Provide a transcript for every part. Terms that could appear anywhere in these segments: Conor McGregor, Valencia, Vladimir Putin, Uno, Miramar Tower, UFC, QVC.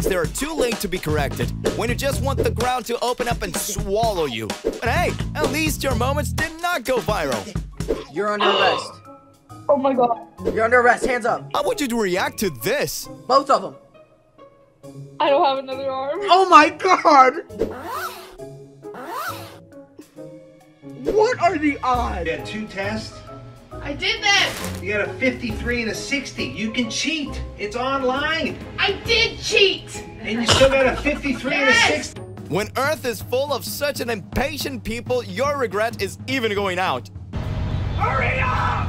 There are too late to be corrected when you just want the ground to open up and swallow you. But hey, at least your moments did not go viral. You're under arrest. Oh my god. You're under arrest. Hands up. How would you react to this? Both of them. I don't have another arm. Oh my god. What are the odds? You had two tests. I did that! You got a 53 and a 60. You can cheat. It's online. I did cheat! And you still got a 53 yes! and a 60. When Earth is full of such an impatient people, your regret is even going out. Hurry up!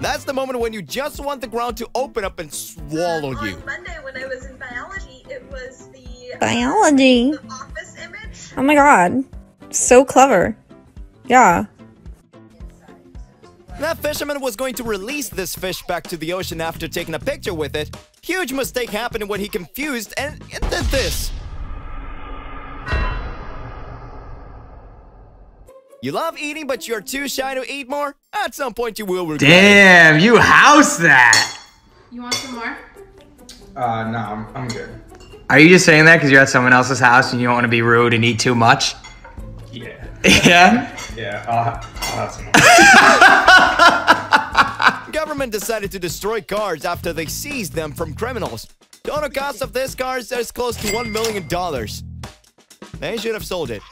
That's the moment when you just want the ground to open up and swallow you. On Monday when I was in biology, it was the biology. Office image. Oh my god. So clever. Yeah. That fisherman was going to release this fish back to the ocean after taking a picture with it. Huge mistake happened when he confused and it did this. You love eating, but you're too shy to eat more? At some point you will regret it. Damn, you house that! You want some more? No, I'm good. Are you just saying that because you're at someone else's house and you don't want to be rude and eat too much? Yeah. Yeah? Yeah, I'll have some. Government decided to destroy cars after they seized them from criminals. Total cost of this car is close to $1 million. They should have sold it.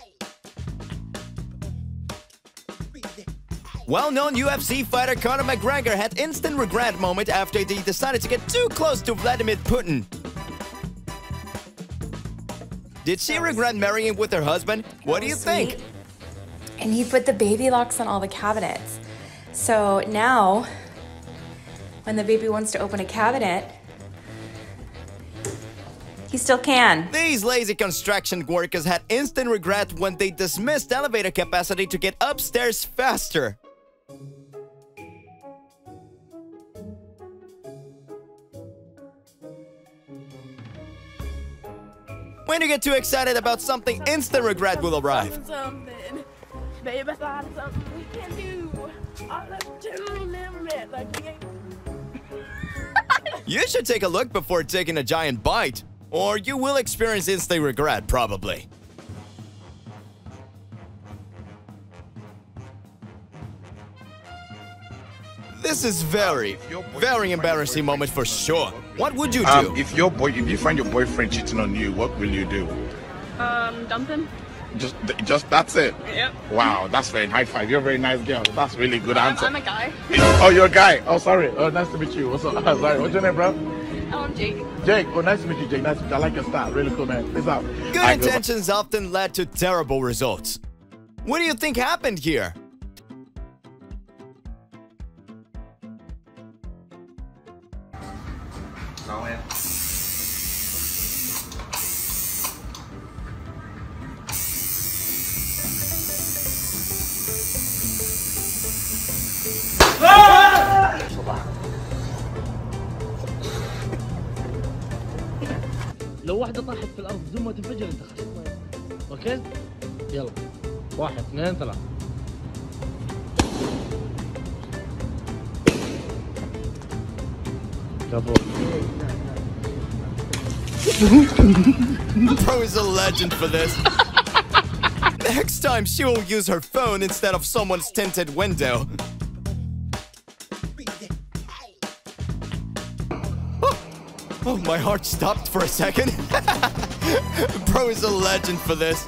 Well-known UFC fighter Conor McGregor had instant regret moment after he decided to get too close to Vladimir Putin. Did she regret marrying with her husband? What do you think? And he put the baby locks on all the cabinets. So now, when the baby wants to open a cabinet, he still can. These lazy construction workers had instant regret when they dismissed elevator capacity to get upstairs faster. When you get too excited about something, instant regret will arrive. Babe, I thought of something we can do. You should take a look before taking a giant bite, or you will experience instant regret, probably. This is very, very embarrassing moment for sure. What would you do? If you find your boyfriend cheating on you, what will you do? Dump him. Just that's it? Yep. Wow, that's very high five. You're a very nice girl. That's really good answer. I'm a guy. Oh, you're a guy. Oh, sorry. Oh, nice to meet you. What's up? Oh, sorry. What's your name, bro? I'm Jake. Jake. Oh, nice to meet you, Jake. Nice to meet you. I like your style. Really cool, man. Peace out. Good intentions often led to terrible results. What do you think happened here? لو واحدة طاحت في الأرض بدون ما تنفجر أنت خلاص. أوكي؟ يلا. واحد، اثنين، ثلاثة. Pro is a legend for this. Next time she will use her phone instead of someone's tinted window. Oh, my heart stopped for a second. Bro is a legend for this.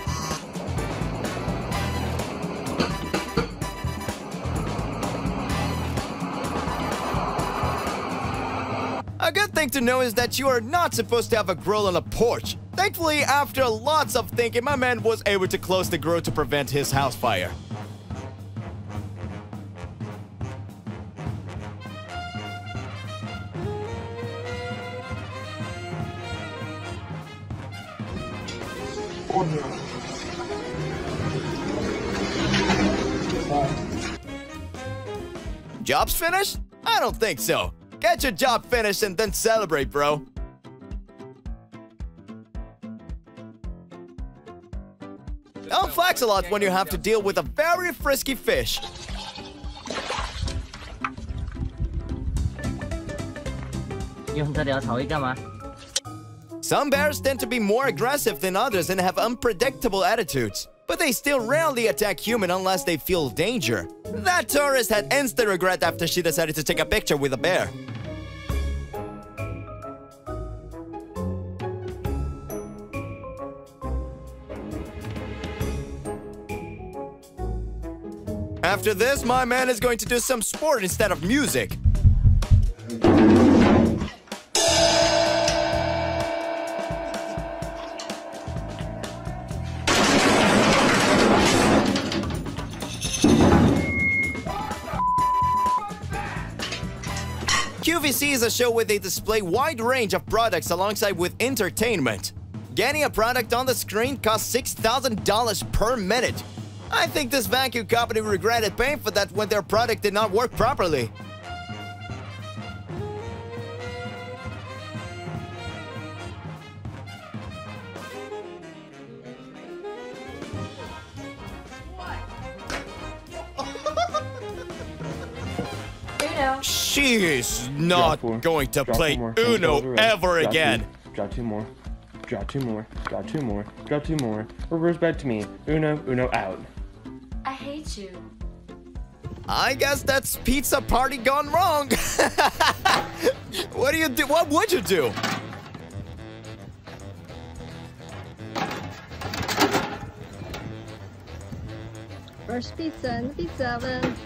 A good thing to know is that you are not supposed to have a grill on a porch. Thankfully, after lots of thinking, my man was able to close the grill to prevent his house fire. Job's finished? I don't think so. Get your job finished and then celebrate, bro. Don't flex a lot when you have to deal with a very frisky fish. Some bears tend to be more aggressive than others and have unpredictable attitudes, but they still rarely attack humans unless they feel danger. That tourist had instant regret after she decided to take a picture with a bear. After this, my man is going to do some sport instead of music. QVC is a show where they display wide range of products alongside with entertainment. Getting a product on the screen costs $6,000 per minute. I think this vacuum company regretted paying for that when their product did not work properly. She's not going to play Uno ever again. Drop two more. Drop two more. Drop two more. Drop two more. Reverse back to me. Uno. Uno out. I hate you. I guess that's pizza party gone wrong. What do you do? What would you do? First pizza in the pizza oven.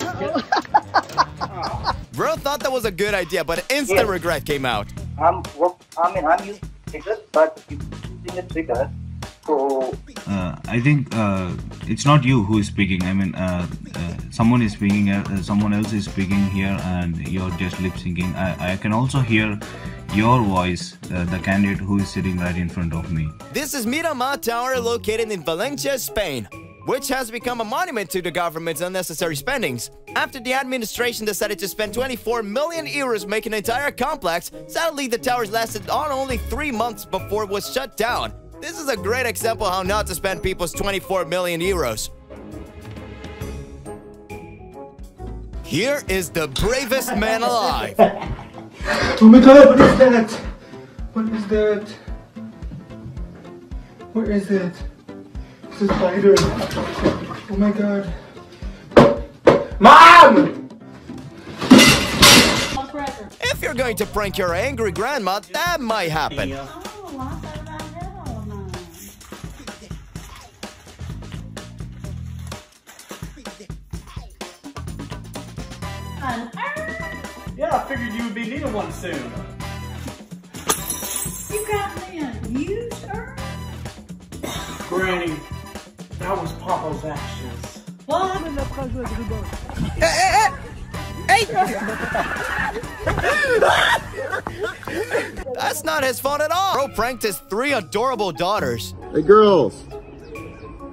Uh-oh. Bro thought that was a good idea, but instant regret came out. I'm using triggers, but using a trigger. So I think it's not you who is speaking. I mean, someone is speaking. Someone else is speaking here, and you're just lip syncing. I can also hear your voice, the candidate who is sitting right in front of me. This is Miramar Tower, located in Valencia, Spain, which has become a monument to the government's unnecessary spendings. After the administration decided to spend 24 million euros making an entire complex, sadly the towers lasted on only 3 months before it was shut down. This is a great example how not to spend people's 24 million euros. Here is the bravest man alive. Oh my god, what is that? What is that? Where is it? It's a spider. Oh my god. Mom! If you're going to prank your angry grandma, that might happen. Yeah, I figured you would be needing one soon. You got me a used urn? Granny. That was Papa's ashes. What? Hey! That's not his fault at all. Bro pranked his 3 adorable daughters. Hey girls,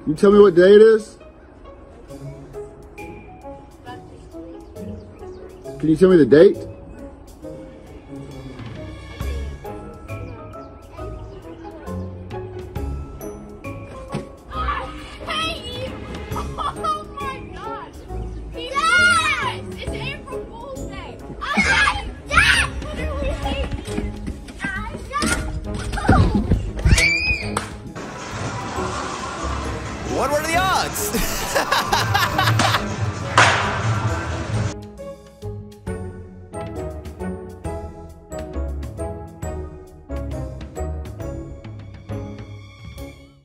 you tell me what day it is? Can you tell me the date?